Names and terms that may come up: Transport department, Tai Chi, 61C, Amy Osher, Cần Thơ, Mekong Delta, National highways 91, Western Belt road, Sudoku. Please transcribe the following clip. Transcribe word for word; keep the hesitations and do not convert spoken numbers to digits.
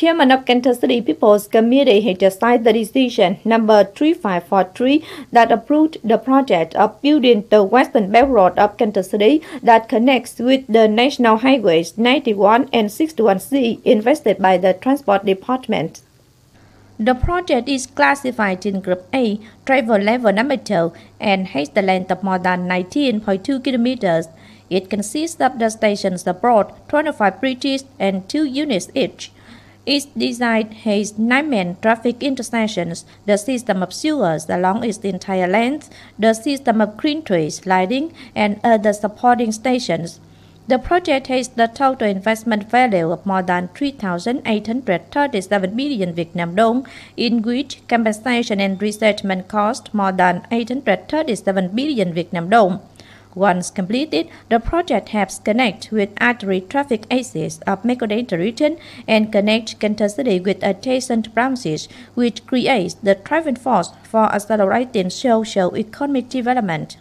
Chairman of Cần Thơ City People's Committee had just signed the decision number three five four three that approved the project of building the Western Belt Road of Cần Thơ City that connects with the National highways ninety-one and sixty-one C invested by the Transport department. The project is classified in Group A, travel level number two, and has the length of more than nineteen point two kilometers. It consists of the stations abroad, twenty-five bridges, and two units each. Its design has nine main traffic intersections, the system of sewers along its entire length, the system of green trees, lighting, and other supporting stations. The project has the total investment value of more than three thousand eight hundred thirty-seven million Vietnam dong, in which compensation and resettlement cost more than eight hundred thirty-seven million Vietnam dong. Once completed, the project helps connect with artery traffic axis of Mekong Delta region and connect Cần Thơ City with adjacent branches, which creates the driving force for accelerating social economic development.